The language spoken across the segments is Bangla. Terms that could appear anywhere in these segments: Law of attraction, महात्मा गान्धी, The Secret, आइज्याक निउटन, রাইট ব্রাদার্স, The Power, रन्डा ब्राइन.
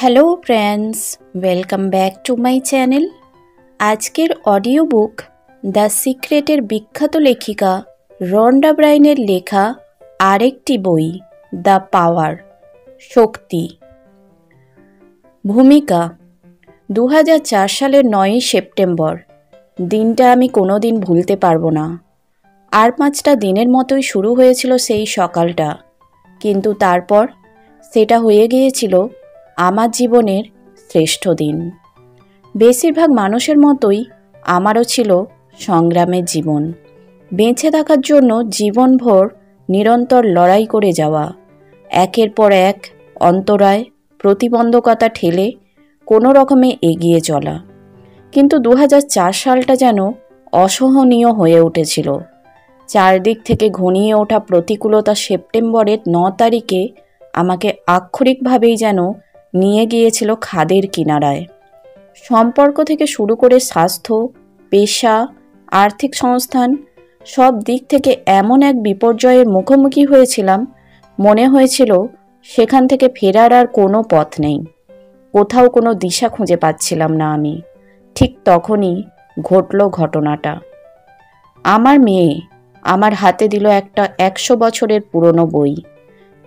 Hello friends, welcome back to my channel. आजकेर ऑडियो बुक द सिक्रेटेर विख्यात लेखिका रन्डा ब्राइनेर लेखा आरेकटी बोई द पावर, शक्ति। भूमिका 2004 सालेर 9 सेप्टेम्बर। दिनटा आमी कोनोदिन भुलते पारबो ना। आर पाँचटा दिनेर मतोई शुरू हयेछिलो सेई सकालटा, किन्तु तारपर सेटा हये गियेछिलो आमार जीवनेर श्रेष्ठ दिन। बेशिरभाग मानुषेर मतोई आमारो छिलो संग्रामेर जीवन, बेঁচে थाकार जोन्नो जीवनभर निरंतर लड़ाई करे जावा। एकेर पर एक अंतराय प्रतिबंधकता ठेले कोनो रकमे एगिए चला, किन्तु 2004 सालटा जेनो असहनीय हये उठेछिलो। चारदिक थेके घनिये ओठा प्रतिकूलता सेप्टेम्बरेर 9 तारिखे आमाके आक्षरिकभावेई जेनो নিয়ে গিয়েছিল খাদের কিনারায়। সম্পর্ক থেকে শুরু করে স্বাস্থ্য, পেশা, আর্থিক সংস্থান সব দিক থেকে এমন এক বিপর্যয়ের মুখোমুখি হয়েছিলাম, মনে হয়েছিল সেখান থেকে ফেরার আর কোনো পথ নেই। কোথাও কোনো দিশা খুঁজে পাচ্ছিলাম না আমি। ঠিক তখনই ঘটল ঘটনাটা। আমার মেয়ে আমার হাতে দিল একটা 100 বছরের পুরনো বই।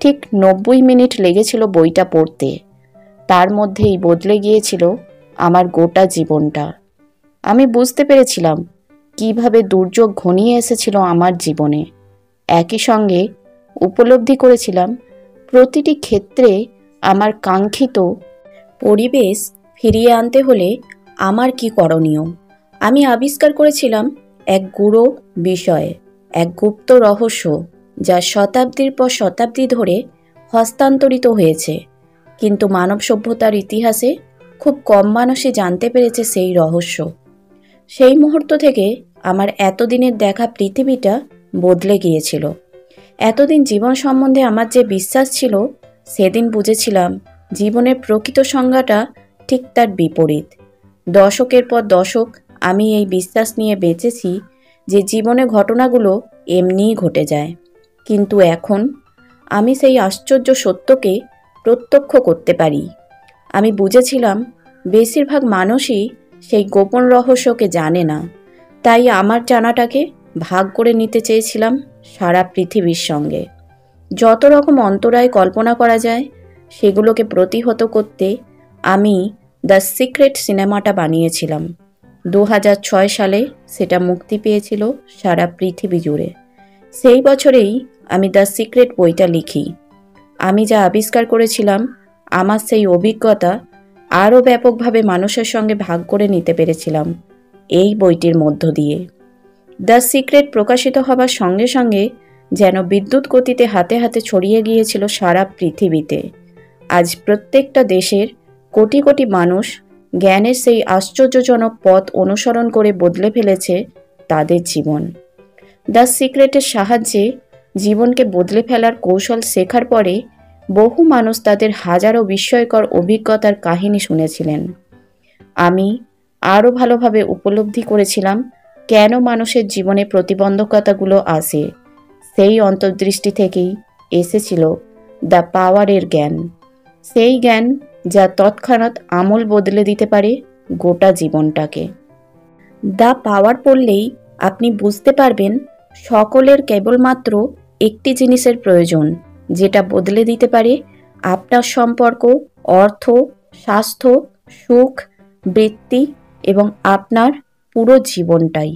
ঠিক 90 মিনিট লেগেছিল বইটা পড়তে। তার মধ্যেই বদলে গিয়েছিল আমার গোটা জীবনটা। আমি বুঝতে পেরেছিলাম কিভাবে দুর্যোগ ঘনিয়ে এসেছিল আমার জীবনে। একই সঙ্গে উপলব্ধি করেছিলাম প্রতিটি ক্ষেত্রে আমার কাঙ্ক্ষিত পরিবেশ ফিরিয়ে আনতে হলে আমার কি করণীয়। আমি আবিষ্কার করেছিলাম এক গূঢ় বিষয়, এক গুপ্ত রহস্য, যা শতাব্দীর পর শতাব্দী ধরে হস্তান্তরিত হয়েছে, কিন্তু মানব সভ্যতার ইতিহাসে খুব কম মানুষই জানতে পেরেছে সেই রহস্য। সেই মুহূর্ত থেকে আমার এতদিনের দেখা পৃথিবীটা বদলে গিয়েছিল। এতদিন জীবন সম্বন্ধে আমার যে বিশ্বাস ছিল, সেদিন বুঝেছিলাম জীবনের প্রকৃত সংজ্ঞাটা ঠিক তার বিপরীত। দশকের পর দশক আমি এই বিশ্বাস নিয়ে বেঁচেছি যে জীবনে ঘটনাগুলো এমনিই ঘটে যায়, কিন্তু এখন আমি সেই আশ্চর্য সত্যকে প্রত্যক্ষ করতে পারি। আমি বুঝেছিলাম বেশিরভাগ মানুষই সেই গোপন রহস্যকে জানে না, তাই আমার জানাটাকে ভাগ করে নিতে চেয়েছিলাম সারা পৃথিবীর সঙ্গে। যত রকম অন্তরায় কল্পনা করা যায় সেগুলোকে প্রতিহত করতে আমি দ্য সিক্রেট সিনেমাটা বানিয়েছিলাম। 2006 সালে সেটা মুক্তি পেয়েছিল সারা পৃথিবী জুড়ে। সেই বছরেই আমি দ্য সিক্রেট বইটা লিখি। আমি যা আবিষ্কার করেছিলাম, আমার সেই অভিজ্ঞতা আরও ব্যাপকভাবে মানুষের সঙ্গে ভাগ করে নিতে পেরেছিলাম এই বইটির মধ্য দিয়ে। দ্য সিক্রেট প্রকাশিত হবার সঙ্গে সঙ্গে যেন বিদ্যুৎ গতিতে হাতে হাতে ছড়িয়ে গিয়েছিল সারা পৃথিবীতে। আজ প্রত্যেকটা দেশের কোটি কোটি মানুষ জ্ঞানের সেই আশ্চর্যজনক পথ অনুসরণ করে বদলে ফেলেছে তাদের জীবন। দ্য সিক্রেটের সাহায্যে জীবনকে বদলে ফেলার কৌশল শেখার পরে বহু মানুষ তাদের হাজারো বিস্ময়কর অভিজ্ঞতার কাহিনী শুনেছিলেন। আমি আরও ভালোভাবে উপলব্ধি করেছিলাম কেন মানুষের জীবনে প্রতিবন্ধকতাগুলো আসে। সেই অন্তর্দৃষ্টি থেকেই এসেছিল দ্য পাওয়ারের জ্ঞান, সেই জ্ঞান যা তৎক্ষণাৎ আমল বদলে দিতে পারে গোটা জীবনটাকে। দ্য পাওয়ার পড়লেই আপনি বুঝতে পারবেন সকলের কেবলমাত্র একটি জিনিসের প্রয়োজন, যেটা বদলে দিতে পারে আপনার সম্পর্ক, অর্থ, স্বাস্থ্য, সুখ, বৃত্তি এবং আপনার পুরো জীবনটাই।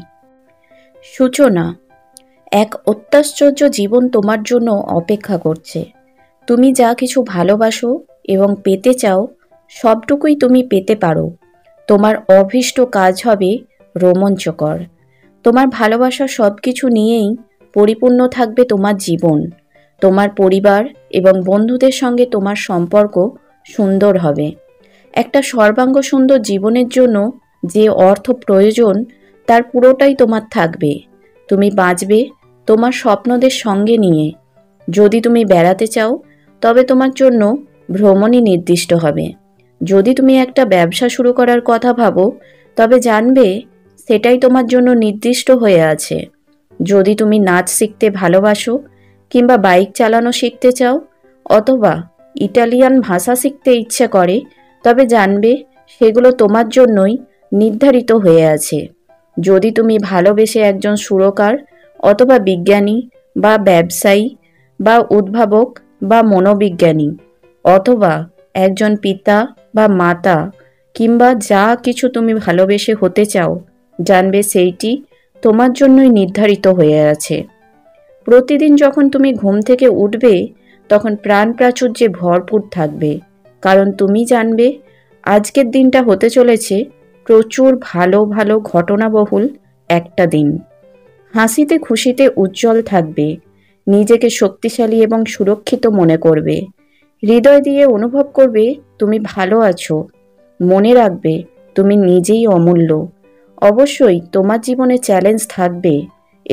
সূচনা। এক অত্যাশ্চর্য জীবন তোমার জন্য অপেক্ষা করছে। তুমি যা কিছু ভালোবাসো এবং পেতে চাও সবটুকুই তুমি পেতে পারো। তোমার অভীষ্ট কাজ হবে রোমাঞ্চকর। তোমার ভালোবাসা সব কিছু নিয়েই পরিপূর্ণ থাকবে তোমার জীবন। তোমার পরিবার এবং বন্ধুদের সঙ্গে তোমার সম্পর্ক সুন্দর হবে। একটা সর্বাঙ্গ সুন্দর জীবনের জন্য যে অর্থ প্রয়োজন তার পুরোটাই তোমার থাকবে। তুমি বাঁচবে তোমার স্বপ্নদের সঙ্গে নিয়ে। যদি তুমি বেড়াতে চাও তবে তোমার জন্য ভ্রমণই নির্দিষ্ট হবে। যদি তুমি একটা ব্যবসা শুরু করার কথা ভাবো তবে জানবে সেটাই তোমার জন্য নির্দিষ্ট হয়ে আছে। যদি তুমি নাচ শিখতে ভালোবাসো কিংবা বাইক চালানো শিখতে চাও অথবা इटालियन भाषा शिखते इच्छा करे तबे जानबे सेगुलो तोमार जोन्नोई निर्धारित हये आछे। यदि तुमी भालोबेसे एकजन सुरकार अथवा विज्ञानी बा व्यवसायी बा उद्भावक बा मनोविज्ञानी अथवा एकजन पिता बा माता किंबा जा किछु तुमी भालोबेसे होते चाओ जानबे सेइटी तोमार जोन्नोई निर्धारित हये आछे। प्रतिदिन जखन तुमी घुम थेके उठबे तखन प्राण प्राचुर्ये भरपूर थाकबे कारण तुमी जानबे आजकेर दिनटा होते चलेछे प्रचुर भालो भालो घटनाबहुल एकटा दिन। हासिते खुशिते उज्जवल थाकबे निजेके शक्तिशाली एबं सुरक्षित मने करबे। हृदय दिये अनुभव करबे तुमी भालो आछो। मने राखबे तुमी निजेई अमूल्य। अवश्यई तोमार जीवने चैलेंज थाकबे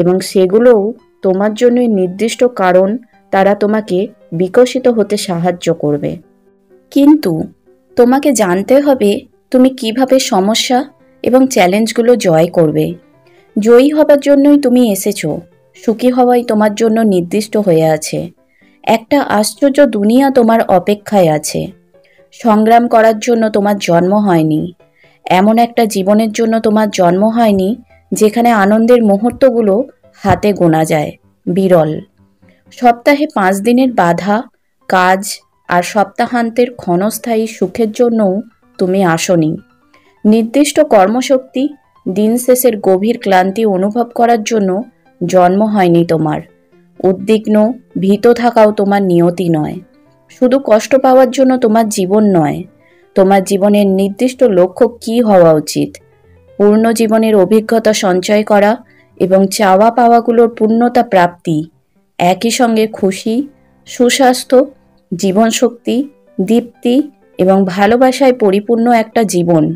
एबं सेगुलोओ तोमार जोन्नो निर्दिष्ट कारण तारा तोमाके विकशित होते साहाय्य करबे। किन्तु तोमाके जानते हबे तुमी किभाबे समस्या एबं चैलेंजगुलो जय करबे। जयी हबार जोन्नोई तुमी एसेछो। सुखी हवाई तोमार जोन्नो निर्दिष्ट हये आछे। एकटा आश्चर्य दुनिया तोमार अपेक्षाय आछे। संग्राम करार जोन्नो तोमार जन्म हयनि। एमन एकटा जीवनेर जोन्नो तोमार जन्म हयनि जेखाने आनंदेर मुहूर्तगुलो हाते गोना जाय। बिरल सप्ताहे 5 दिनेर बाधा काज और सप्ताहान्तेर क्षणस्थायी सुखेर जोन्नो तुमी आसोनि। निर्दिष्ट कर्मशक्ति दिन शेषेर गभीर क्लांति अनुभव करार जोन्नो जन्म हयनि। तोमार उद्विग्न भीत थाकाओ तोमार नियति नय। शुधु कष्ट पावार जोन्नो तोमार जीवन नय। तोमार जीवनेर निर्दिष्ट लक्ष्य कि हवा उचित पूर्ण जीवनेर अभिज्ञता सঞ্চয় करा एबं चावा पावागुलोर पूर्णता प्राप्ति एकई संगे खुशी सुस्वास्थ्य जीवन शक्ति दीप्ति एबं भालोबासाय परिपूर्ण एकटा जीवन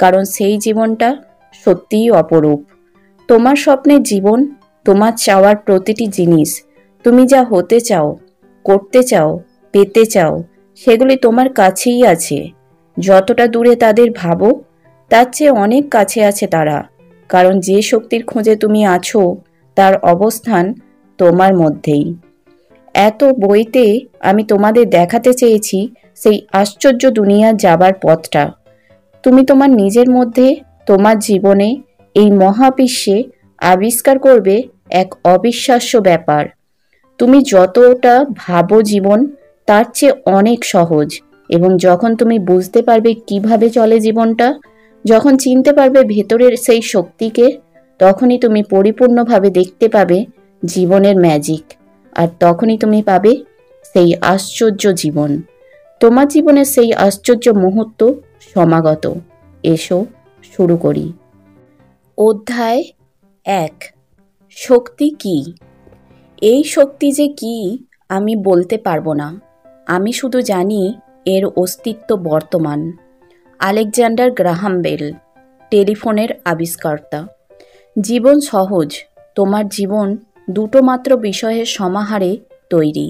कारण सेई जीवनटा सत्यिई अपरूप। तोमार स्वप्नेर जीवन तोमार चावार प्रतिटी जिनिस तुमी जा होते चाओ करते चाओ पेते चाओ सेगुली तोमार काछेई आछे। जतटा दूरे तादेर भाबो तार चेये अनेक काछे आछे तारा कारण जे शक्तिर खोजे तुमी आछो तार अवस्थान तोमार मध्येई। एतो बोइते आमी तोमादेर देखाते चेयेछि सेई आश्चर्य दुनिया जाबार पथटा। तुमी तोमार निजेर मধ্যে तोमार जीवने এই মহাবিশ্বে আবিষ্কার করবে এক অবিশ্বাস্য ব্যাপার। তুমি যতটা ভাবো জীবন তার চেয়ে অনেক সহজ এবং যখন তুমি বুঝতে পারবে কিভাবে চলে জীবনটা যখন চিনতে পারবে ভেতরের সেই শক্তিকে তখনই তুমি পরিপূর্ণভাবে দেখতে পাবে জীবনের ম্যাজিক আর তখনই তুমি পাবে সেই আশ্চর্য জীবন। তোমার জীবনের সেই আশ্চর্য মুহূর্ত সমাগত। এসো শুরু করি। অধ্যায় ১ শক্তি কি? এই শক্তি যে কি আমি বলতে পারবো না। আমি শুধু জানি এর অস্তিত্ব বর্তমান। আলেকজান্ডার গ্রাহাম বেল টেলিফোনের আবিষ্কর্তা। জীবন সহজ। তোমার জীবন দুটো মাত্র বিষয়ের সমাহারে তৈরি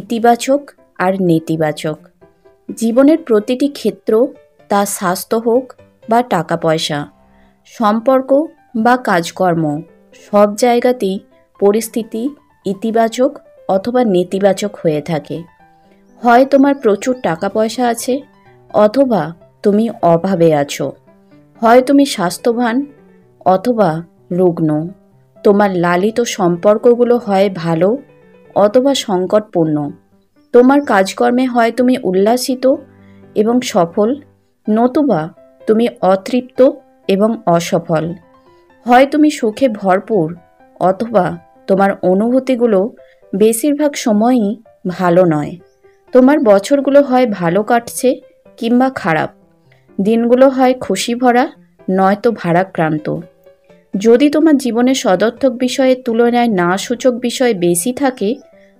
ইতিবাচক আর নেতিবাচক। জীবনের প্রতিটি ক্ষেত্র তা স্বাস্থ্য হোক বা টাকা পয়সা সম্পর্ক বা কাজকর্ম সব জায়গাতেই পরিস্থিতি ইতিবাচক অথবা নেতিবাচক হয়ে থাকে। হয় তোমার প্রচুর টাকা পয়সা আছে অথবা তুমি অভাবে আছো। হয় তুমি স্বাস্থ্যবান অথবা রুগ্ন। তোমার লালিত সম্পর্কগুলো হয় ভালো অথবা সংকটপূর্ণ। তোমার কাজকর্মে হয় তুমি উল্লাসিত এবং সফল নতুবা তুমি অতৃপ্ত এবং অসফল। হয় তুমি সুখে ভরপুর অথবা তোমার অনুভূতিগুলো বেশিরভাগ সময়ই ভালো নয়। তোমার বছরগুলো হয় ভালো কাটছে কিংবা খারাপ। দিনগুলো হয় খুশি ভরা নয়তো ভারাক্রান্ত। যদি তোমার জীবনে সদর্থক বিষয়ের তুলনায় না সূচক বিষয় বেশি থাকে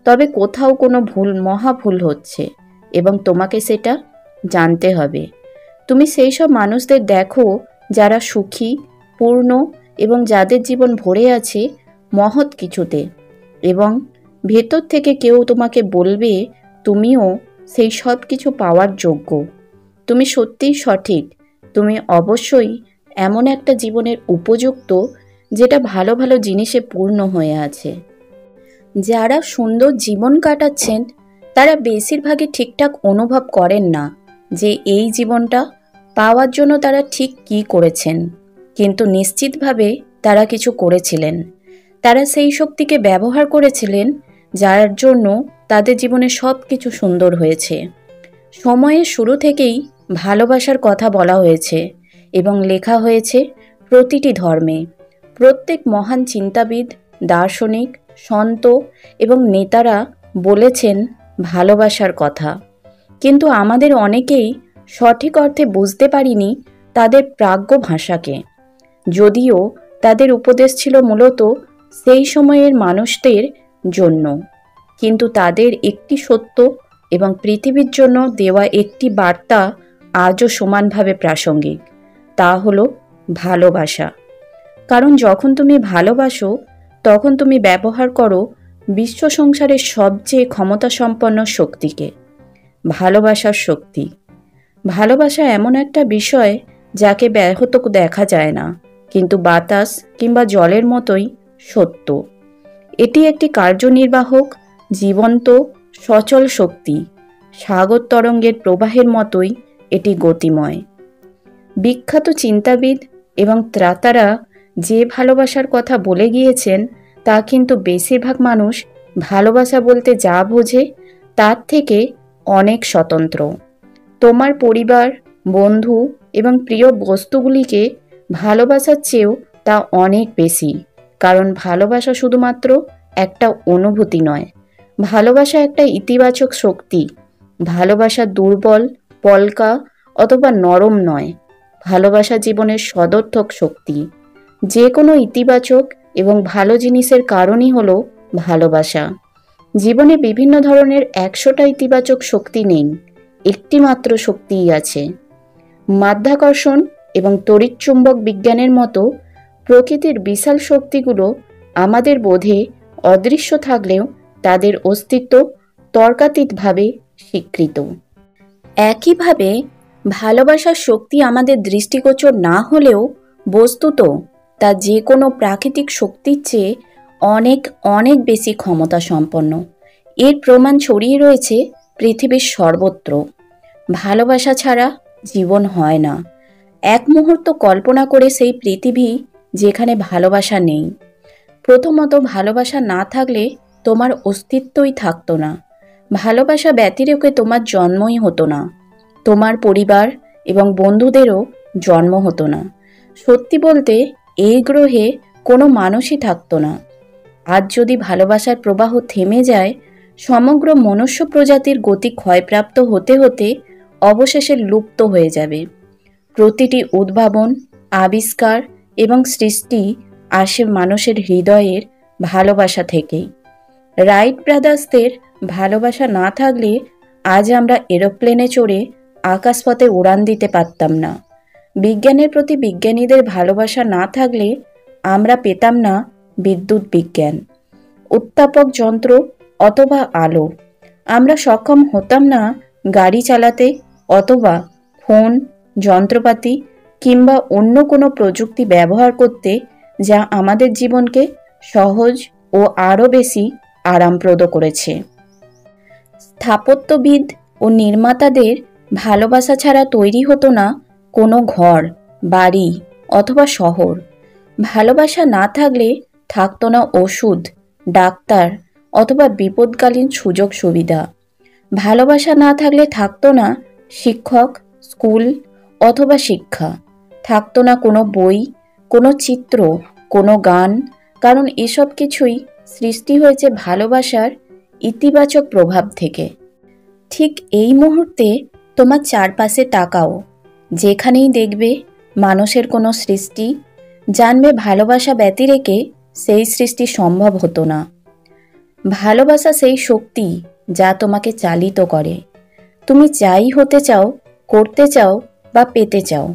তবে কোথাও কোনো ভুল মহাভুল হচ্ছে এবং তোমাকে সেটা জানতে হবে। তুমি সেই সব মানুষদের দেখো যারা সুখী পূর্ণ এবং যাদের জীবন ভরে আছে মহৎ কিছুতে এবং ভেতর থেকে কেউ তোমাকে বলবে তুমিও সেই সব কিছু পাওয়ার যোগ্য। তুমি সত্যিই সঠিক। তুমি অবশ্যই এমন একটা জীবনের উপযুক্ত যেটা ভালো ভালো জিনিসে পূর্ণ হয়ে আছে। যারা সুন্দর জীবন কাটাচ্ছেন তারা বেশিরভাগই ঠিকঠাক অনুভব করেন না যে এই জীবনটা পাওয়ার জন্য তারা ঠিক কী করেছেন, কিন্তু নিশ্চিতভাবে তারা কিছু করেছিলেন। তারা সেই শক্তিকে ব্যবহার করেছিলেন যার জন্য তাদের জীবনে সব কিছু সুন্দর হয়েছে। সময়ের শুরু থেকেই ভালোবাসার কথা বলা হয়েছে এবং লেখা হয়েছে প্রতিটি ধর্মে। প্রত্যেক মহান চিন্তাবিদ, দার্শনিক, সন্ত এবং নেতারা বলেছেন ভালোবাসার কথা, কিন্তু আমাদের অনেকেই সঠিক অর্থে বুঝতে পারিনি তাদের প্রাজ্ঞ ভাষাকে। যদিও তাদের উপদেশ ছিল মূলত সেই সময়ের মানুষদের জন্য, কিন্তু তাদের একটি সত্য এবং পৃথিবীর জন্য দেওয়া একটি বার্তা আজও সমানভাবে প্রাসঙ্গিক। তা হলো ভালোবাসা। কারণ যখন তুমি ভালোবাসো তখন তুমি ব্যবহার করো বিশ্ব সংসারের সবচেয়ে ক্ষমতাসম্পন্ন শক্তিকে, ভালোবাসার শক্তি। ভালোবাসা এমন একটা বিষয় যাকে ব্যাহত দেখা যায় না, কিন্তু বাতাস কিংবা জলের মতোই সত্য। এটি একটি কার্যনির্বাহক, জীবন্ত, সচল শক্তি। সাগর তরঙ্গের প্রবাহের মতোই এটি গতিময়। বিখ্যাত চিন্তাবিদ এবং ত্রাতারা যে ভালোবাসার কথা বলে গিয়েছেন তা কিন্তু বেশিরভাগ মানুষ ভালোবাসা বলতে যা বোঝে তার থেকে অনেক স্বতন্ত্র। তোমার পরিবার, বন্ধু এবং প্রিয় বস্তুগুলিকে ভালোবাসার চেয়েও তা অনেক বেশি, কারণ ভালোবাসা শুধুমাত্র একটা অনুভূতি নয়, ভালোবাসা একটা ইতিবাচক শক্তি। ভালোবাসা দুর্বল, পলকা অথবা নরম নয়, ভালোবাসা জীবনের সদর্থক শক্তি। যে কোনো ইতিবাচক এবং ভালো জিনিসের কারণই হলো ভালোবাসা। জীবনে বিভিন্ন ধরনের 100টা ইতিবাচক শক্তি নেই, একটি মাত্র শক্তিই আছে। মাধ্যাকর্ষণ এবং তড়িৎচুম্বক বিজ্ঞানের মতো প্রকৃতির বিশাল শক্তিগুলো আমাদের বোধে অদৃশ্য থাকলেও তাদের অস্তিত্ব তর্কাতীতভাবে স্বীকৃত। একইভাবে ভালোবাসার শক্তি আমাদের দৃষ্টিগোচর না হলেও বস্তুত তা যে কোনো প্রাকৃতিক শক্তির চেয়ে অনেক অনেক বেশি ক্ষমতা সম্পন্ন। এর প্রমাণ ছড়িয়ে রয়েছে পৃথিবীর সর্বত্র। ভালোবাসা ছাড়া জীবন হয় না। এক মুহূর্ত কল্পনা করে সেই পৃথিবী যেখানে ভালোবাসা নেই। প্রথমত, ভালোবাসা না থাকলে তোমার অস্তিত্বই থাকতো না। ভালোবাসা ব্যতিরেকে তোমার জন্মই হতো না, তোমার পরিবার এবং বন্ধুদেরও জন্ম হতো না। সত্যি বলতে এই গ্রহে কোনো মানুষই থাকতো না। আজ যদি ভালোবাসার প্রবাহ থেমে যায়, সমগ্র মনুষ্য প্রজাতির গতি ক্ষয়প্রাপ্ত হতে হতে অবশেষে লুপ্ত হয়ে যাবে। প্রতিটি উদ্ভাবন, আবিষ্কার এবং সৃষ্টি আসে মানুষের হৃদয়ের ভালোবাসা থেকেই। রাইট ব্রাদার্সদের ভালোবাসা না থাকলে আজ আমরা এরোপ্লেনে চড়ে আকাশপথে উড়ান দিতে পারতাম না। বিজ্ঞানের প্রতি বিজ্ঞানীদের ভালোবাসা না থাকলে আমরা পেতাম না বিদ্যুৎ বিজ্ঞান, উত্তাপক যন্ত্র অথবা আলো। আমরা সক্ষম হতাম না গাড়ি চালাতে অথবা ফোন, যন্ত্রপাতি কিংবা অন্য কোনো প্রযুক্তি ব্যবহার করতে যা আমাদের জীবনকে সহজ ও আরও বেশি আরামপ্রদ করেছে। স্থাপত্যবিদ ও নির্মাতাদের ভালোবাসা ছাড়া তৈরি হতো না কোনো ঘর, বাড়ি অথবা শহর। ভালোবাসা না থাকলে থাকতো না ওষুধ, ডাক্তার অথবা বিপদকালীন সুযোগ সুবিধা। ভালোবাসা না থাকলে থাকতো না শিক্ষক, স্কুল অথবা শিক্ষা। থাকতো না কোনো বই, কোনো চিত্র, কোনো গান, কারণ এসব কিছুই সৃষ্টি হয়েছে ভালোবাসার ইতিবাচক প্রভাব থেকে। ঠিক এই মুহূর্তে তোমার চারপাশে তাকাও, যেখানেই দেখবে মানুষের কোনো সৃষ্টি, জানবে ভালোবাসা ব্যতিরেকে সেই সৃষ্টি সম্ভব হতো না। ভালোবাসা সেই শক্তি যা তোমাকে চালিত করে। তুমি যাই হতে চাও, করতে চাও বা পেতে চাও,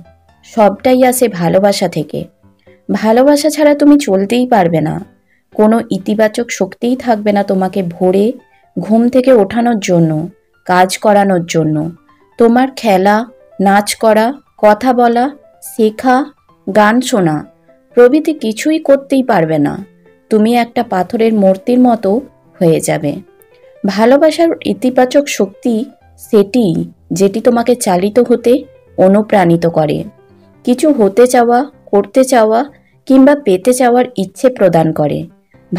সবটাই আসে ভালোবাসা থেকে। ভালোবাসা ছাড়া তুমি চলতেই পারবে না। কোনো ইতিবাচক শক্তিই থাকবে না তোমাকে ভোরে ঘুম থেকে ওঠানোর জন্য, কাজ করানোর জন্য, তোমার খেলা, নাচ করা, কথা বলা, শেখা, গান শোনা প্রভৃতি কিছুই করতেই পারবে না। তুমি একটা পাথরের মূর্তির মতো হয়ে যাবে। ভালোবাসার ইতিবাচক শক্তি সেটি যেটি তোমাকে চালিত হতে অনুপ্রাণিত করে, কিছু হতে চাওয়া, করতে চাওয়া কিংবা পেতে চাওয়ার ইচ্ছে প্রদান করে।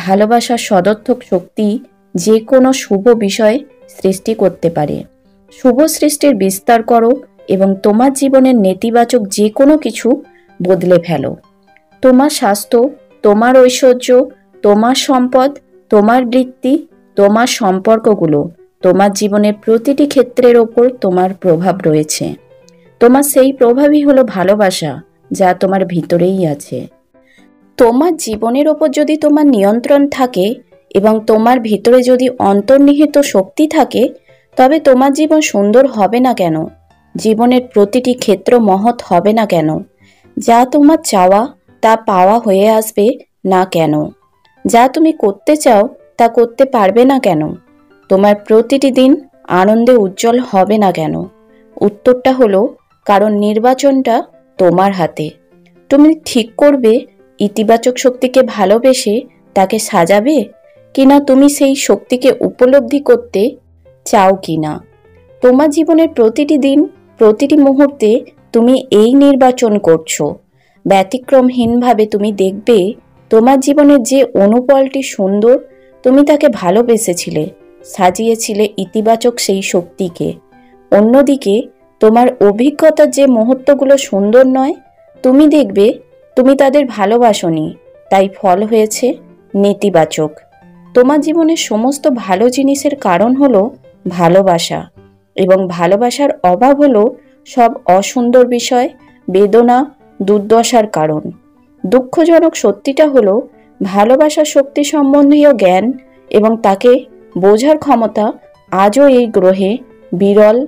ভালোবাসার সদর্থক শক্তি যে কোনো শুভ বিষয় সৃষ্টি করতে পারে। শুভ সৃষ্টির বিস্তার করো এবং তোমার জীবনের নেতিবাচক যে কোনো কিছু বদলে ফেলো। তোমার স্বাস্থ্য, তোমার ঐশ্বর্য, তোমার সম্পদ, তোমার বৃত্তি, তোমার সম্পর্কগুলো, তোমার জীবনের প্রতিটি ক্ষেত্রের ওপর তোমার প্রভাব রয়েছে। তোমার সেই প্রভাবই হলো ভালোবাসা যা তোমার ভিতরেই আছে। তোমার জীবনের ওপর যদি তোমার নিয়ন্ত্রণ থাকে এবং তোমার ভিতরে যদি অন্তর্নিহিত শক্তি থাকে, তবে তোমার জীবন সুন্দর হবে না কেন? জীবনের প্রতিটি ক্ষেত্র মহৎ হবে না কেন? যা তোমার চাওয়া তা পাওয়া হয়ে আসবে না কেন? যা তুমি করতে চাও তা করতে পারবে না কেন? তোমার প্রতিটি দিন আনন্দে উজ্জ্বল হবে না কেন? উত্তরটা হলো, কারণ নির্বাচনটা তোমার হাতে। তুমি ঠিক করবে ইতিবাচক শক্তিকে ভালোবেসে তাকে সাজাবে কিনা, তুমি সেই শক্তিকে উপলব্ধি করতে চাও কিনা। তোমার জীবনের প্রতিটি দিন, প্রতিটি মুহূর্তে তুমি এই নির্বাচন করছো। ব্যতিক্রমহীনভাবে তুমি দেখবে তোমার জীবনের যে অনুপলটি সুন্দর, তুমি তাকে ভালোবেসেছিলে, সাজিয়েছিলে ইতিবাচক সেই শক্তিকে। অন্যদিকে তোমার অভিজ্ঞতার যে মুহূর্তগুলো সুন্দর নয়, তুমি দেখবে তুমি তাদের ভালোবাসনি, তাই ফল হয়েছে নেতিবাচক। তোমার জীবনের সমস্ত ভালো জিনিসের কারণ হলো ভালোবাসা, এবং ভালোবাসার অভাব হলো সব অসুন্দর বিষয়, বেদনা, দুর্দশার কারণ। দুঃখজনক সত্যিটা হলো, ভালোবাসার শক্তি সম্বন্ধীয় জ্ঞান এবং তাকে বোঝার ক্ষমতা আজও এই গ্রহে বিরল,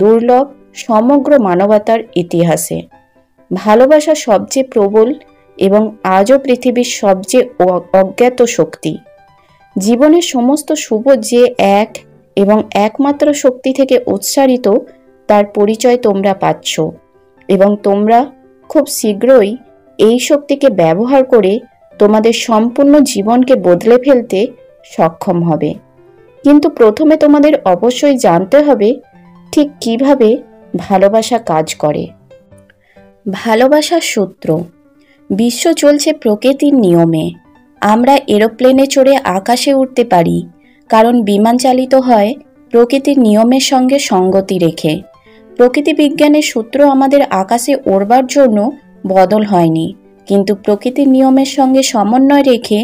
দুর্লভ সমগ্র মানবতার ইতিহাসে। ভালোবাসা সবচেয়ে প্রবল এবং আজও পৃথিবীর সবচেয়ে অজ্ঞাত শক্তি। জীবনের সমস্ত শুভ যে এক এবং একমাত্র শক্তি থেকে উৎসারিত, তার পরিচয় তোমরা পাচ্ছ, এবং তোমরা খুব শীঘ্রই এই শক্তিকে ব্যবহার করে তোমাদের সম্পূর্ণ জীবনকে বদলে ফেলতে সক্ষম হবে। কিন্তু প্রথমে তোমাদের অবশ্যই জানতে হবে ঠিক কিভাবে ভালোবাসা কাজ করে। ভালোবাসার সূত্র। বিশ্ব চলছে প্রকৃতির নিয়মে। আমরা এরোপ্লেনে চড়ে আকাশে উঠতে পারি কারণ বিমান চালিত হয় প্রকৃতির নিয়মের সঙ্গে সঙ্গতি রেখে। প্রকৃতি বিজ্ঞানের সূত্র আমাদের আকাশে ওড়বার জন্য বদল হয়নি, কিন্তু প্রকৃতির নিয়মের সঙ্গে সমন্বয় রেখে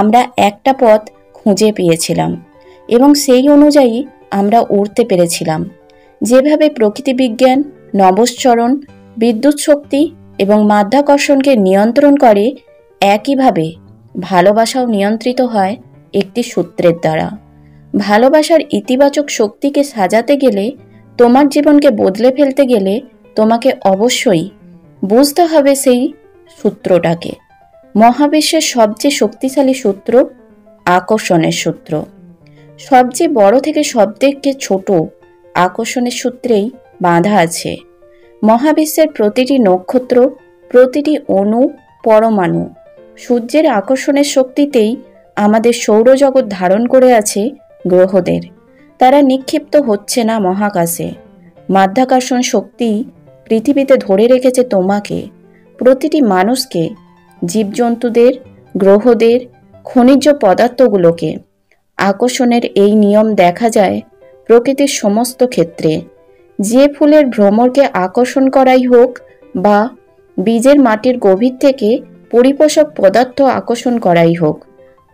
আমরা একটা পথ খুঁজে পেয়েছিলাম এবং সেই অনুযায়ী আমরা উড়তে পেরেছিলাম। যেভাবে প্রকৃতি বিজ্ঞান নভশ্চরণ, বিদ্যুৎ শক্তি এবং মাধ্যাকর্ষণকে নিয়ন্ত্রণ করে, একইভাবে ভালোবাসাও নিয়ন্ত্রিত হয় একটি সূত্রের দ্বারা। ভালোবাসার ইতিবাচক শক্তিকে সাজাতে গেলে, তোমার জীবনকে বদলে ফেলতে গেলে, তোমাকে অবশ্যই বুঝতে হবে সেই সূত্রটাকে। মহাবিশ্বের সবচেয়ে শক্তিশালী সূত্র আকর্ষণের সূত্র। সবচেয়ে বড় থেকে সবথেকে ছোট আকর্ষণের সূত্রেই বাঁধা আছে। মহাবিশ্বের প্রতিটি নক্ষত্র, প্রতিটি অণু, পরমাণু সূর্যের আকর্ষণের শক্তিতেই আমাদের সৌরজগৎ ধারণ করে আছে। গ্রহদের তারা নিক্ষিপ্ত হচ্ছে না মহাকাশে। মাধ্যাকর্ষণ শক্তি পৃথিবীতে ধরে রেখেছে তোমাকে, প্রতিটি মানুষকে, জীবজন্তুদের, গ্রহদের, খনিজ পদার্থগুলোকে। আকর্ষণের এই নিয়ম দেখা যায় প্রকৃতির সমস্ত ক্ষেত্রে। যে ফুলের ভ্রমরকে আকর্ষণ করাই হোক বা বীজের মাটির গভীর থেকে পরিপোষক পদার্থ আকর্ষণ করাই হোক,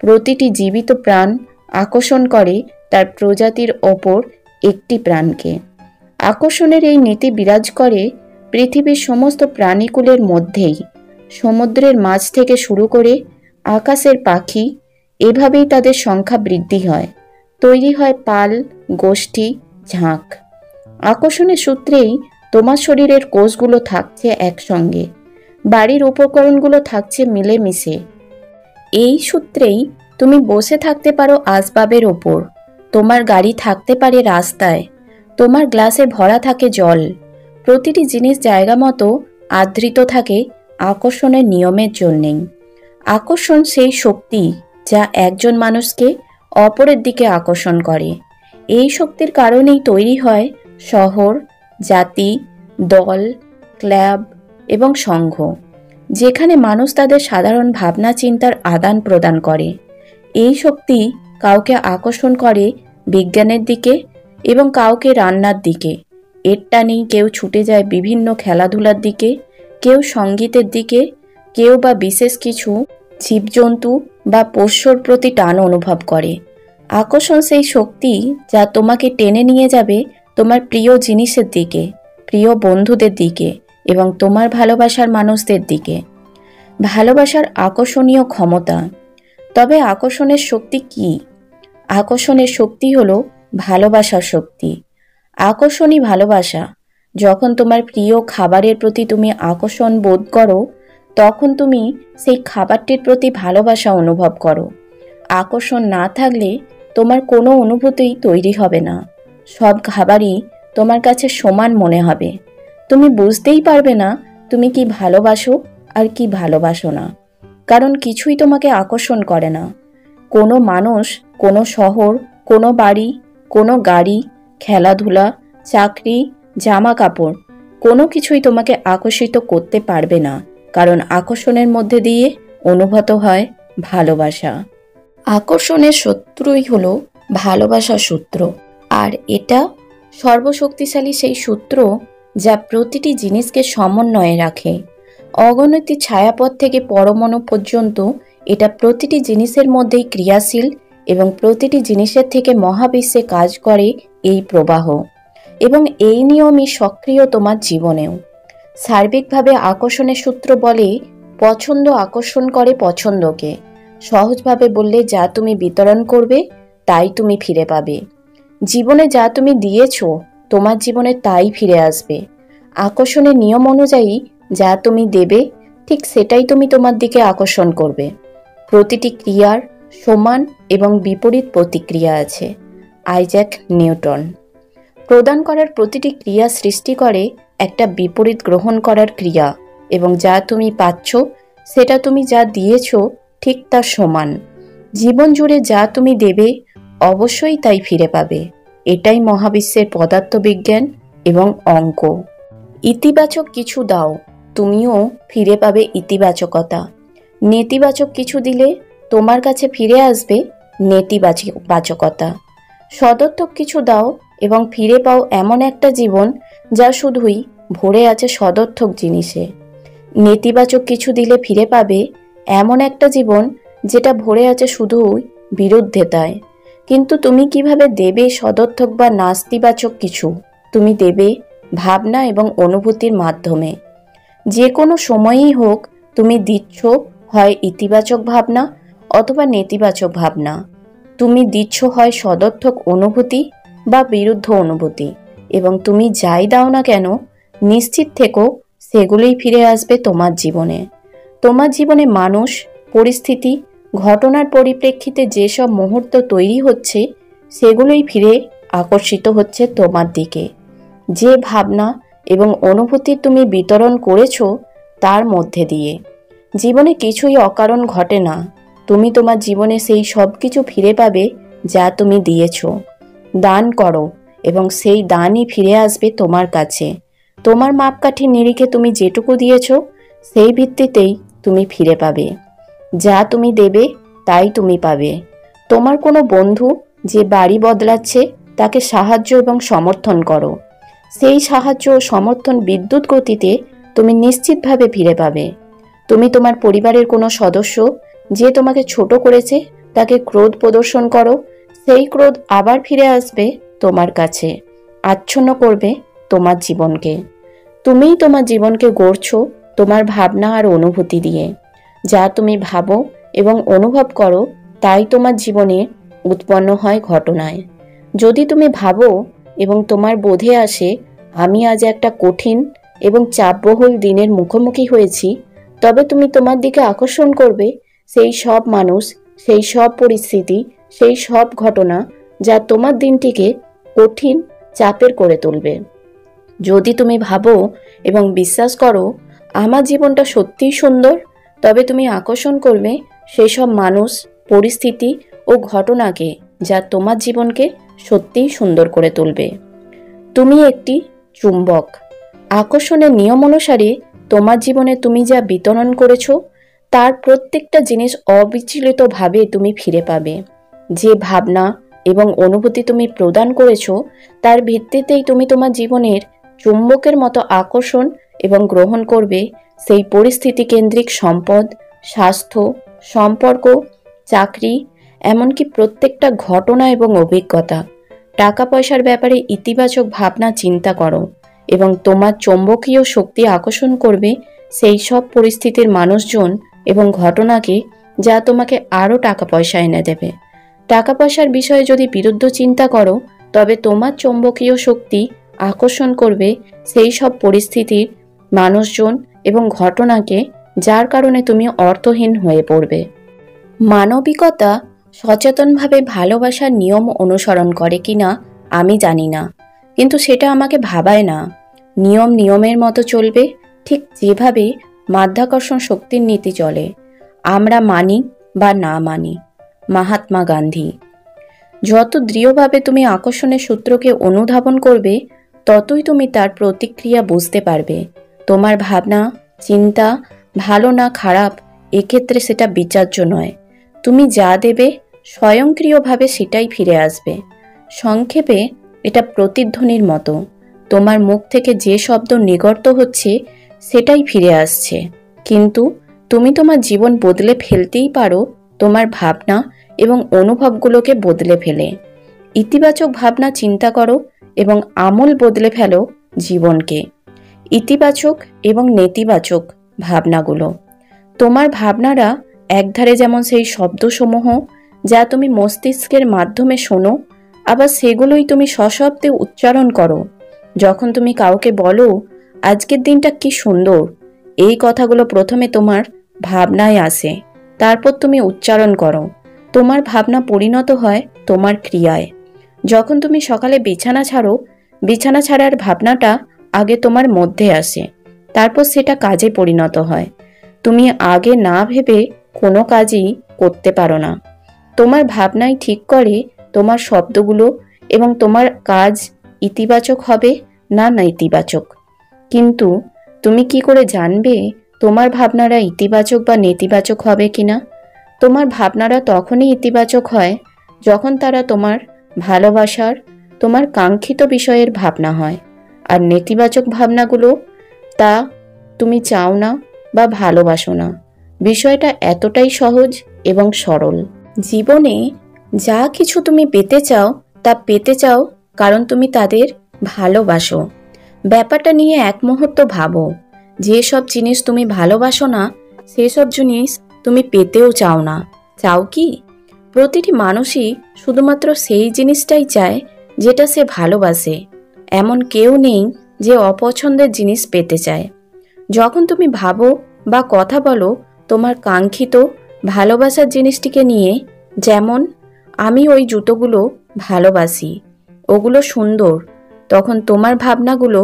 প্রতিটি জীবিত প্রাণ আকর্ষণ করে তার প্রজাতির ওপর একটি প্রাণকে। আকর্ষণের এই নীতি বিরাজ করে পৃথিবীর সমস্ত প্রাণীকুলের মধ্যেই। সমুদ্রের মাছ থেকে শুরু করে আকাশের পাখি, এভাবেই তাদের সংখ্যা বৃদ্ধি হয়, তৈরি হয় পাল, গোষ্ঠী, ঝাঁক। আকর্ষণের সূত্রেই তোমার শরীরের কোষগুলো থাকছে একসঙ্গে, বাড়ির উপকরণগুলো থাকছে মিলেমিশে। এই সূত্রেই তুমি বসে থাকতে পারো আসবাবের ওপর, তোমার গাড়ি থাকতে পারে রাস্তায়, তোমার গ্লাসে ভরা থাকে জল। প্রতিটি জিনিস জায়গা মতো আদৃত থাকে আকর্ষণের নিয়মের জন্যেই। আকর্ষণ সেই শক্তি যা একজন মানুষকে অপরের দিকে আকর্ষণ করে এই শক্তির কারণেই তৈরি হয় শহর, জাতি, দল, ক্লাব এবং সংঘ, যেখানে মানুষ তাদের সাধারণ ভাবনা চিন্তার আদান প্রদান করে। এই শক্তি কাউকে আকর্ষণ করে বিজ্ঞানের দিকে এবং কাউকে রান্নার দিকে। এর টানেই কেউ ছুটে যায় বিভিন্ন খেলাধুলার দিকে, কেউ সঙ্গীতের দিকে, কেউ বা বিশেষ কিছু জীবজন্তু বা পোষ্যর প্রতি টান অনুভব করে। আকর্ষণ সেই শক্তি যা তোমাকে টেনে নিয়ে যাবে তোমার প্রিয় জিনিসের দিকে, প্রিয় বন্ধুদের দিকে এবং তোমার ভালোবাসার মানুষদের দিকে। ভালোবাসার আকর্ষণীয় ক্ষমতা। তবে আকর্ষণের শক্তি কি? আকর্ষণের শক্তি হলো ভালোবাসার শক্তি। আকর্ষণই ভালোবাসা। যখন তোমার প্রিয় খাবারের প্রতি তুমি আকর্ষণ বোধ করো, তখন তুমি সেই খাবারটির প্রতি ভালোবাসা অনুভব করো। আকর্ষণ না থাকলে তোমার কোনো অনুভূতিই তৈরি হবে না। সব খাবারই তোমার কাছে সমান মনে হবে। তুমি বুঝতেই পারবে না তুমি কি ভালোবাসো আর কি ভালোবাসো না, কারণ কিছুই তোমাকে আকর্ষণ করে না। কোনো মানুষ, কোনো শহর, কোনো বাড়ি, কোনো গাড়ি, খেলাধুলা, চাকরি, জামা কাপড়, কোনো কিছুই তোমাকে আকর্ষিত করতে পারবে না, কারণ আকর্ষণের মধ্যে দিয়ে অনুভূত হয় ভালোবাসা। আকর্ষণের শত্রুই হলো ভালোবাসার সূত্র, আর এটা সর্বশক্তিশালী সেই সূত্র যা প্রতিটি জিনিসকে সমন্বয়ে রাখে। অগণিত ছায়াপথ থেকে পরমাণু পর্যন্ত এটা প্রতিটি জিনিসের মধ্যেই ক্রিয়াশীল এবং প্রতিটি জিনিসের থেকে মহাবিশ্বে কাজ করে এই প্রবাহ, এবং এই নিয়মই সক্রিয় তোমার জীবনেও। সার্বিকভাবে আকর্ষণের সূত্র বলে, পছন্দ আকর্ষণ করে পছন্দকে। সহজভাবে বললে, যা তুমি বিতরণ করবে তাই তুমি ফিরে পাবে। জীবনে যা তুমি দিয়েছো তোমার জীবনে তাই ফিরে আসবে। আকর্ষণের নিয়ম অনুযায়ী যা তুমি দেবে ঠিক সেটাই তুমি তোমার দিকে আকর্ষণ করবে। প্রতিটি ক্রিয়ার সমান এবং বিপরীত প্রতিক্রিয়া আছে। Isaac Newton. প্রদান করার প্রতিটি ক্রিয়া সৃষ্টি করে একটা বিপরীত গ্রহণ করার ক্রিয়া, এবং যা তুমি পাচ্ছ সেটা তুমি যা দিয়েছো ঠিক তার সমান। জীবন জুড়ে যা তুমি দেবে অবশ্যই তাই ফিরে পাবে। এটাই মহাবিশ্বের পদার্থবিজ্ঞান এবং অঙ্ক। ইতিবাচক কিছু দাও, তুমিও ফিরে পাবে ইতিবাচকতা। নেতিবাচক কিছু দিলে তোমার কাছে ফিরে আসবে নেতিবাচকতা। সদর্থক কিছু দাও এবং ফিরে পাও এমন একটা জীবন যা শুধুই ভরে আছে সদর্থক জিনিসে। নেতিবাচক কিছু দিলে ফিরে পাবে এমন একটা জীবন যেটা ভরে আছে শুধুই বিরুদ্ধতায়। কিন্তু তুমি কিভাবে দেবে সদর্থক বা নাস্তিবাচক কিছু? তুমি দেবে ভাবনা এবং অনুভূতির মাধ্যমে। যে কোনো সময়েই হোক, তুমি দিচ্ছ হয় ইতিবাচক ভাবনা অথবা নেতিবাচক ভাবনা। তুমি দিচ্ছ হয় সদর্থক অনুভূতি বা বিরুদ্ধ অনুভূতি, এবং তুমি যাই দাও না কেন নিশ্চিত থেকো সেগুলোই ফিরে আসবে তোমার জীবনে। তোমার জীবনে মানুষ, পরিস্থিতি, ঘটনার পরিপ্রেক্ষিতে যেসব মুহূর্ত তৈরি হচ্ছে সেগুলোই ফিরে আকর্ষিত হচ্ছে তোমার দিকে। যে ভাবনা এবং অনুভূতি তুমি বিতরণ করেছো তার মধ্যে দিয়ে জীবনে কিছুই অকারণ ঘটে না। তুমি তোমার জীবনে সেই সব কিছু ফিরে পাবে যা তুমি দিয়েছো। দান করো এবং সেই দানই ফিরে আসবে তোমার কাছে। তোমার মাপকাঠির নিরিখে তুমি যেটুকু দিয়েছো সেই ভিত্তিতেই তুমি ফিরে পাবে। যা তুমি দেবে তাই তুমি পাবে। তোমার কোনো বন্ধু যে বাড়ি বদলাচ্ছে, তাকে সাহায্য এবং সমর্থন করো। সেই সাহায্য ও সমর্থন বিদ্যুৎ গতিতে তুমি নিশ্চিতভাবে ফিরে পাবে। তুমি তোমার পরিবারের কোনো সদস্য যে তোমাকে ছোট করেছে, তাকে ক্রোধ প্রদর্শন করো। সেই ক্রোধ আবার ফিরে আসবে তোমার কাছে, আচ্ছন্ন করবে তোমার জীবনকে। তুমিই তোমার জীবনকে গড়ছো তোমার ভাবনা আর অনুভূতি দিয়ে। যা তুমি ভাবো এবং অনুভব করো তাই তোমার জীবনে উৎপন্ন হয় ঘটনায়। যদি তুমি ভাবো এবং তোমার বোধে আসে, আমি আজ একটা কঠিন এবং চাপবহুল দিনের মুখোমুখি হয়েছি, তবে তুমি তোমার দিকে আকর্ষণ করবে সেই সব মানুষ, সেই সব পরিস্থিতি, সেই সব ঘটনা যা তোমার দিনটিকে কঠিন, চাপের করে তুলবে। যদি তুমি ভাবো এবং বিশ্বাস করো, আমার জীবনটা সত্যিই সুন্দর, তবে তুমি আকর্ষণ করবে সেসব মানুষ, পরিস্থিতি ও ঘটনাকে যা তোমার জীবনকে সত্যিই সুন্দর করে তুলবে। তুমি একটি চুম্বক। আকর্ষণের নিয়ম অনুসারে তোমার জীবনে তুমি যা বিতরণ করেছ তার প্রত্যেকটা জিনিস অবিচলিতভাবে তুমি ফিরে পাবে। যে ভাবনা এবং অনুভূতি তুমি প্রদান করেছ তার ভিত্তিতেই তুমি তোমার জীবনের চুম্বকের মতো আকর্ষণ এবং গ্রহণ করবে। সেই পরিস্থিতি কেন্দ্রিক সম্পদ, স্বাস্থ্য, সম্পর্ক, চাকরি, এমনকি প্রত্যেকটা ঘটনা এবং অভিজ্ঞতা। টাকা পয়সার ব্যাপারে ইতিবাচক ভাবনা চিন্তা করো এবং তোমার চৌম্বকীয় শক্তি আকর্ষণ করবে সেই সব পরিস্থিতির মানুষজন এবং ঘটনাকে যা তোমাকে আরও টাকা পয়সা এনে দেবে। টাকা পয়সার বিষয়ে যদি বিরুদ্ধ চিন্তা করো তবে তোমার চৌম্বকীয় শক্তি আকর্ষণ করবে সেই সব পরিস্থিতির মানুষজন এবং ঘটনাকে যার কারণে তুমি অর্থহীন হয়ে পড়বে। মানবিকতা সচেতনভাবে ভালোবাসার নিয়ম অনুসরণ করে কিনা আমি জানি না, কিন্তু সেটা আমাকে ভাবায় না। নিয়ম নিয়মের মতো চলবে, ঠিক যেভাবে মাধ্যাকর্ষণ শক্তির নীতি চলে, আমরা মানি বা না মানি। মহাত্মা গান্ধী। যত দৃঢ়ভাবে তুমি আকর্ষণের সূত্রকে অনুধাবন করবে ততই তুমি তার প্রতিক্রিয়া বুঝতে পারবে। তোমার ভাবনা, চিন্তা, ভালো না খারাপ এক্ষেত্রে সেটা বিচার্য নয়। তুমি যা দেবে স্বয়ংক্রিয়ভাবে সেটাই ফিরে আসবে। সংক্ষেপে এটা প্রতিধ্বনির মতো, তোমার মুখ থেকে যে শব্দ নির্গত হচ্ছে সেটাই ফিরে আসছে। কিন্তু তুমি তোমার জীবন বদলে ফেলতেই পারো তোমার ভাবনা এবং অনুভবগুলোকে বদলে ফেলে। ইতিবাচক ভাবনা চিন্তা করো এবং আমল বদলে ফেলো জীবনকে। ইতিবাচক এবং নেতিবাচক ভাবনাগুলো। তোমার ভাবনারা একধারে যেমন সেই শব্দসমূহ যা তুমি মস্তিষ্কের মাধ্যমে শোনো, আবার সেগুলোই তুমি সশব্দে উচ্চারণ করো। যখন তুমি কাউকে বলো আজকের দিনটা কি সুন্দর, এই কথাগুলো প্রথমে তোমার ভাবনায় আসে, তারপর তুমি উচ্চারণ করো। তোমার ভাবনা পরিণত হয় তোমার ক্রিয়ায়। যখন তুমি সকালে বিছানা ছাড়ো, বিছানা ছাড়ার ভাবনাটা আগে তোমার মধ্যে আসে, তারপর সেটা কাজে পরিণত হয়। তুমি আগে না ভেবে কোনো কাজই করতে পারো না। তোমার ভাবনাই ঠিক করে তোমার শব্দগুলো এবং তোমার কাজ ইতিবাচক হবে না নেতিবাচক। কিন্তু তুমি কি করে জানবে তোমার ভাবনারা ইতিবাচক বা নেতিবাচক হবে কিনা? তোমার ভাবনারা তখনই ইতিবাচক হয় যখন তারা তোমার ভালোবাসার, তোমার কাঙ্ক্ষিত বিষয়ের ভাবনা হয়। আর নেতিবাচক ভাবনাগুলো তা তুমি চাও না বা ভালোবাসো না। বিষয়টা এতটাই সহজ এবং সরল। জীবনে যা কিছু তুমি পেতে চাও তা পেতে চাও কারণ তুমি তাদের ভালোবাসো। ব্যাপারটা নিয়ে এক মুহূর্ত ভাবো, যেসব জিনিস তুমি ভালোবাসো না সেসব জিনিস তুমি পেতেও চাও না, চাও কি? প্রতিটি মানুষই শুধুমাত্র সেই জিনিসটাই চায় যেটা সে ভালোবাসে। এমন কেউ নেই যে অপছন্দের জিনিস পেতে চায়। যখন তুমি ভাবো বা কথা বলো তোমার কাঙ্ক্ষিত ভালোবাসার জিনিসটিকে নিয়ে, যেমন আমি ওই জুতোগুলো ভালোবাসি, ওগুলো সুন্দর, তখন তোমার ভাবনাগুলো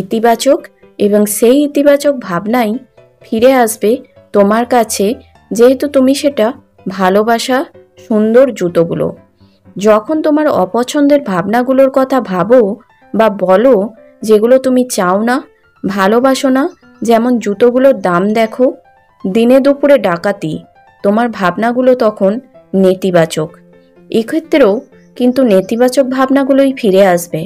ইতিবাচক এবং সেই ইতিবাচক ভাবনাই ফিরে আসবে তোমার কাছে, যেহেতু তুমি সেটা ভালোবাসা সুন্দর জুতোগুলো। যখন তোমার অপছন্দের ভাবনাগুলোর কথা ভাবো বা বলো যেগুলো তুমি চাও না, ভালোবাসো না, যেমন জুতোগুলোর দাম দেখো, দিনে দুপুরে ডাকাতি, তোমার ভাবনাগুলো তখন নেতিবাচক। এক্ষেত্রেও কিন্তু নেতিবাচক ভাবনাগুলোই ফিরে আসবে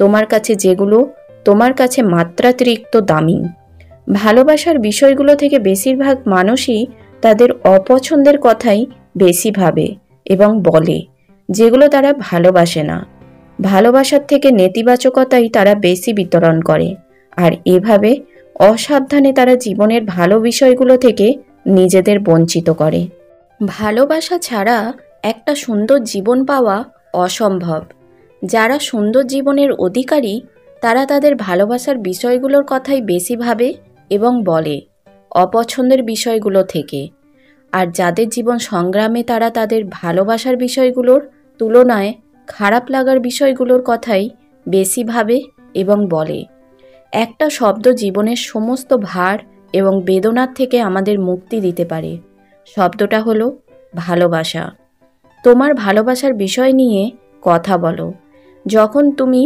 তোমার কাছে, যেগুলো তোমার কাছে মাত্রাতিরিক্ত দামি। ভালোবাসার বিষয়গুলো থেকে বেশিরভাগ মানুষই তাদের অপছন্দের কথাই বেশি ভাবে এবং বলে, যেগুলো তারা ভালোবাসে না। ভালোবাসার থেকে নেতিবাচকতাই তারা বেশি বিতরণ করে, আর এভাবে অসাবধানে তারা জীবনের ভালো বিষয়গুলো থেকে নিজেদের বঞ্চিত করে। ভালোবাসা ছাড়া একটা সুন্দর জীবন পাওয়া অসম্ভব। যারা সুন্দর জীবনের অধিকারী তারা তাদের ভালোবাসার বিষয়গুলোর কথাই বেশি ভাবে এবং বলে, অপছন্দের বিষয়গুলো থেকে। আর যাদের জীবন সংগ্রামে, তারা তাদের ভালোবাসার বিষয়গুলোর তুলনায় খারাপ লাগার বিষয়গুলোর কথাই বেশি ভাবে এবং বলে। একটা শব্দ জীবনের সমস্ত ভার এবং বেদনার থেকে আমাদের মুক্তি দিতে পারে। শব্দটা হলো ভালোবাসা। তোমার ভালোবাসার বিষয় নিয়ে কথা বলো। যখন তুমি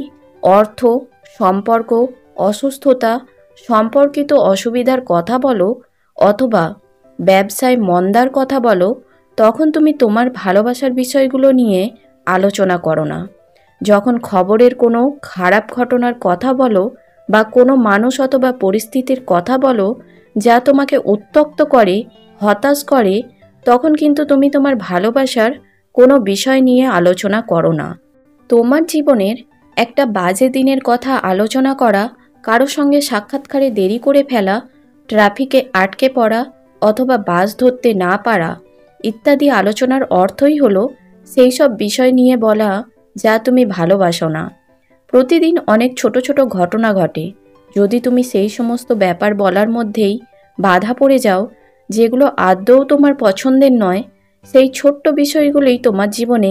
অর্থ, সম্পর্ক, অসুস্থতা সম্পর্কিত অসুবিধার কথা বলো অথবা ব্যবসায় মন্দার কথা বলো, তখন তুমি তোমার ভালোবাসার বিষয়গুলো নিয়ে আলোচনা করো না। যখন খবরের কোনো খারাপ ঘটনার কথা বলো বা কোনো মানুষ অথবা পরিস্থিতির কথা বলো যা তোমাকে উত্তক্ত করে, হতাশ করে, তখন কিন্তু তুমি তোমার ভালোবাসার কোনো বিষয় নিয়ে আলোচনা করো না। তোমার জীবনের একটা বাজে দিনের কথা আলোচনা করা, কারো সঙ্গে সাক্ষাৎকারে দেরি করে ফেলা, ট্রাফিকে আটকে পড়া অথবা বাস ধরতে না পারা ইত্যাদি আলোচনার অর্থই হলো সেই সব বিষয় নিয়ে বলা যা তুমি ভালোবাসো না। প্রতিদিন অনেক ছোট ছোট ঘটনা ঘটে। যদি তুমি সেই সমস্ত ব্যাপার বলার মধ্যেই বাধা পড়ে যাও যেগুলো আদৌ তোমার পছন্দের নয়, সেই ছোট্ট বিষয়গুলোই তোমার জীবনে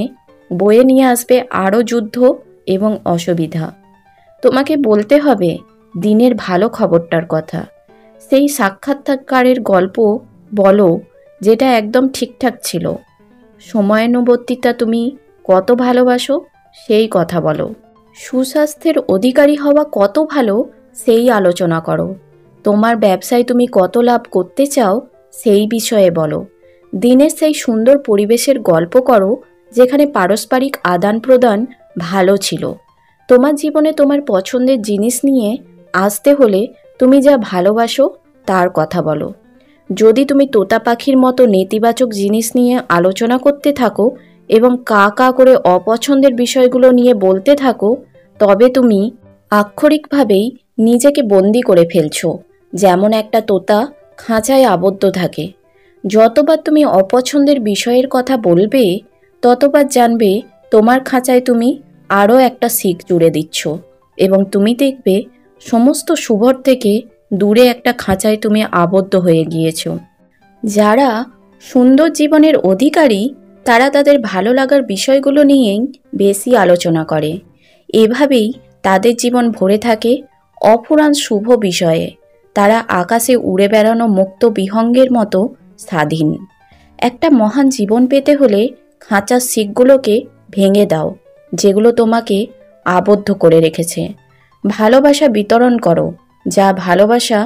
বয়ে নিয়ে আসবে আরও যুদ্ধ এবং অসুবিধা। তোমাকে বলতে হবে দিনের ভালো খবরটার কথা, সেই সাক্ষাৎকারের গল্প বলো যেটা একদম ঠিকঠাক ছিল। সময়ানুবর্তিতা তুমি কত ভালোবাসো সেই কথা বলো। সুস্বাস্থ্যের অধিকারী হওয়া কত ভালো সেই আলোচনা করো। তোমার ব্যবসায় তুমি কত লাভ করতে চাও সেই বিষয়ে বলো। দিনের সেই সুন্দর পরিবেশের গল্প করো যেখানে পারস্পরিক আদান প্রদান ভালো ছিল। তোমার জীবনে তোমার পছন্দের জিনিস নিয়ে আসতে হলে তুমি যা ভালোবাসো তার কথা বলো। যদি তুমি তোতা পাখির মতো নেতিবাচক জিনিস নিয়ে আলোচনা করতে থাকো এবং কা কা করে অপছন্দের বিষয়গুলো নিয়ে বলতে থাকো, তবে তুমি আক্ষরিকভাবেই নিজেকে বন্দি করে ফেলছো, যেমন একটা তোতা খাঁচায় আবদ্ধ থাকে। যতবার তুমি অপছন্দের বিষয়ের কথা বলবে, ততবার জানবে তোমার খাঁচায় তুমি আরও একটা শিক জুড়ে দিচ্ছ এবং তুমি দেখবে সমস্ত শুভর থেকে দূরে একটা খাঁচায় তুমি আবদ্ধ হয়ে গিয়েছ। যারা সুন্দর জীবনের অধিকারী তারা তাদের ভালো লাগার বিষয়গুলো নিয়েই বেশি আলোচনা করে। এভাবেই তাদের জীবন ভরে থাকে অফুরান শুভ বিষয়ে। তারা আকাশে উড়ে বেড়ানো মুক্ত বিহঙ্গের মতো স্বাধীন। একটা মহান জীবন পেতে হলে খাঁচার শিকগুলোকে ভেঙে দাও যেগুলো তোমাকে আবদ্ধ করে রেখেছে। ভালোবাসা বিতরণ করো, যা ভালোবাসা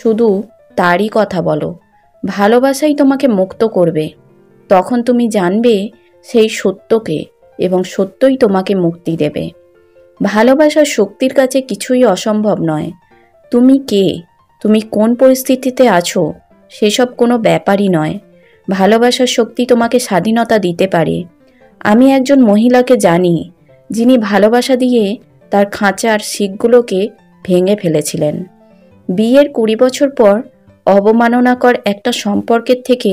শুধু তারই কথা বলো। ভালোবাসাই তোমাকে মুক্ত করবে। তখন তুমি জানবে সেই সত্যকে এবং সত্যই তোমাকে মুক্তি দেবে। ভালোবাসার শক্তির কাছে কিছুই অসম্ভব নয়। তুমি কে, তুমি কোন পরিস্থিতিতে আছো সেসব কোনো ব্যাপারই নয়। ভালোবাসার শক্তি তোমাকে স্বাধীনতা দিতে পারে। আমি একজন মহিলাকে জানি যিনি ভালোবাসা দিয়ে তার খাঁচার শিকগুলোকে ভেঙে ফেলেছিলেন। বিয়ের 20 বছর পর অবমাননাকর একটা সম্পর্কের থেকে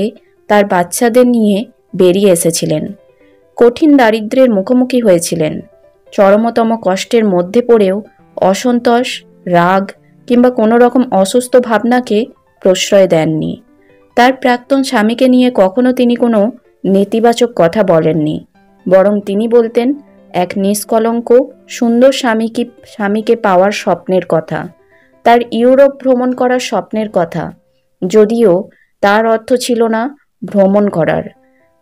তার বাচ্চাদের নিয়ে বেরিয়ে এসেছিলেন। কঠিন দারিদ্রের মুখোমুখি হয়েছিলেন। চরমতম কষ্টের মধ্যে পড়েও অসন্তোষ, রাগ কিংবা কোনো রকম অসুস্থ ভাবনাকে প্রশ্রয় দেননি। তার প্রাক্তন স্বামীকে নিয়ে কখনো তিনি কোনো নেতিবাচক কথা বলেননি, বরং তিনি বলতেন এক নিষ্কলঙ্ক সুন্দর স্বামীকে পাওয়ার স্বপ্নের কথা, তার ইউরোপ ভ্রমণ করার স্বপ্নের কথা। যদিও তার অর্থ ছিল না ভ্রমণ করার,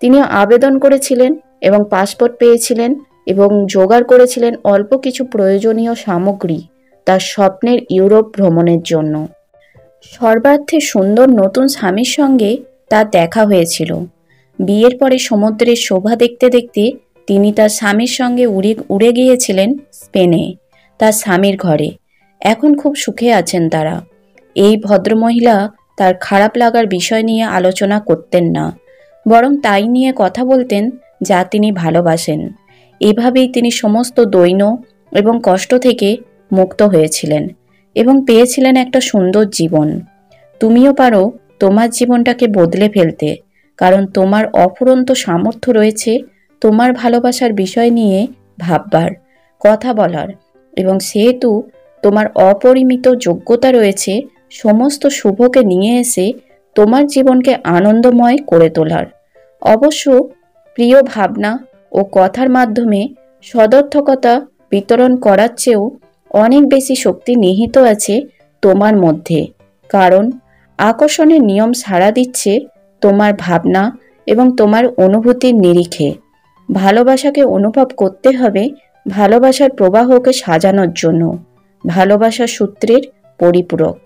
তিনি আবেদন করেছিলেন এবং পাসপোর্ট পেয়েছিলেন এবং জোগাড় করেছিলেন অল্প কিছু প্রয়োজনীয় সামগ্রী তার স্বপ্নের ইউরোপ ভ্রমণের জন্য। সর্বার্থে সুন্দর নতুন স্বামীর সঙ্গে তার দেখা হয়েছিল। বিয়ের পরে সমুদ্রের শোভা দেখতে দেখতে তিনি তার স্বামীর সঙ্গে উড়ে গিয়েছিলেন স্পেনে, তার স্বামীর ঘরে। এখন খুব সুখে আছেন তারা। এই ভদ্রমহিলা তার খারাপ লাগার বিষয় নিয়ে আলোচনা করতেন না, বরং তাই নিয়ে কথা বলতেন যা তিনি ভালোবাসেন। এভাবেই তিনি সমস্ত দৈন্য এবং কষ্ট থেকে মুক্ত হয়েছিলেন এবং পেয়েছিলেন একটা সুন্দর জীবন। তুমিও পারো তোমার জীবনটাকে বদলে ফেলতে, কারণ তোমার অফুরন্ত সামর্থ্য রয়েছে তোমার ভালোবাসার বিষয় নিয়ে ভাববার, কথা বলার, এবং সেহেতু তোমার অপরিমিত যোগ্যতা রয়েছে সমস্ত শুভকে নিয়ে এসে তোমার জীবনকে আনন্দময় করে তোলার। অবশ্য প্রিয় ভাবনা ও কথার মাধ্যমে সদর্থকতা বিতরণ করার চেয়েও অনেক বেশি শক্তি নিহিত আছে তোমার মধ্যে, কারণ আকর্ষণের নিয়ম সাড়া দিচ্ছে তোমার ভাবনা এবং তোমার অনুভূতির নিরিখে। ভালোবাসাকে অনুভব করতে হবে ভালোবাসার প্রবাহকে সাজানোর জন্য, ভালোবাসার সূত্রের পরিপূরক।